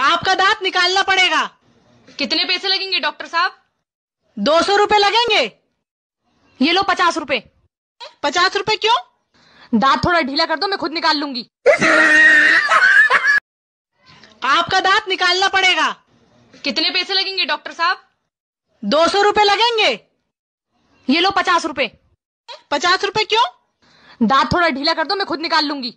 आपका दांत निकालना पड़ेगा। कितने पैसे लगेंगे डॉक्टर साहब? 200 रुपए लगेंगे। ये लो 50 रुपए। 50 रुपए क्यों? दांत थोड़ा ढीला कर दो, मैं खुद निकाल लूंगी। आपका दांत निकालना पड़ेगा। कितने पैसे लगेंगे डॉक्टर साहब? 200 रुपए लगेंगे। ये लो 50 रुपए। 50 रुपए क्यों? दांत थोड़ा ढीला कर दो, मैं खुद निकाल लूंगी।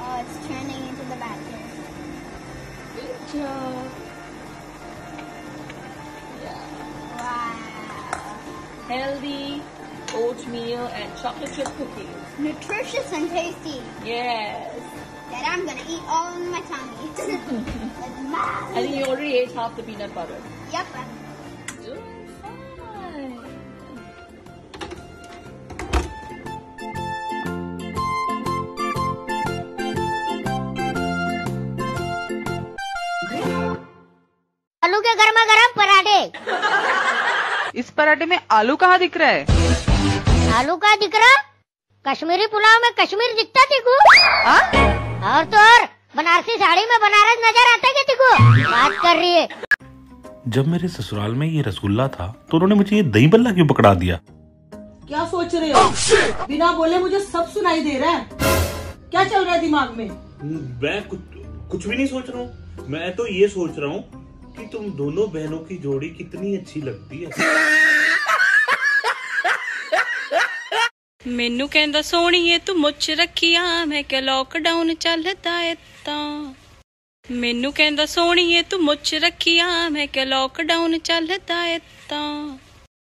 Oh, it's turning into the bathroom. Good job. Yeah. Wow. Healthy oatmeal and chocolate chip cookies. Nutritious and tasty. Yes. That I'm gonna eat all in my tummy. I think you already ate half the peanut butter. Yep. आलू के गर्मा गर्म पराठे। इस पराठे में आलू कहाँ दिख रहा है? आलू कहाँ दिख रहा? कश्मीरी पुलाव में कश्मीर दिखता तिकू? और तो और बनारसी साड़ी में बनारस नजर आता क्या तिकू? बात कर रही है। जब मेरे ससुराल में ये रसगुल्ला था तो उन्होंने मुझे ये दही बल्ला क्यों पकड़ा दिया? क्या सोच रहे हो? बिना बोले मुझे सब सुनाई दे रहा है। क्या चल रहा है दिमाग में? मैं कुछ भी नहीं सोच रहा हूँ। मैं तो ये सोच रहा हूँ कि तुम दोनों बहनों की जोड़ी कितनी अच्छी लगती है। मेनू कहंदा सोहणीए तू मुछ रखिया, मैं क्या लॉकडाउन चलदा है तां। मेनू कहंदा सोहणीए तू मुछ रखिया, मैं क्या लॉकडाउन चलदा है तां।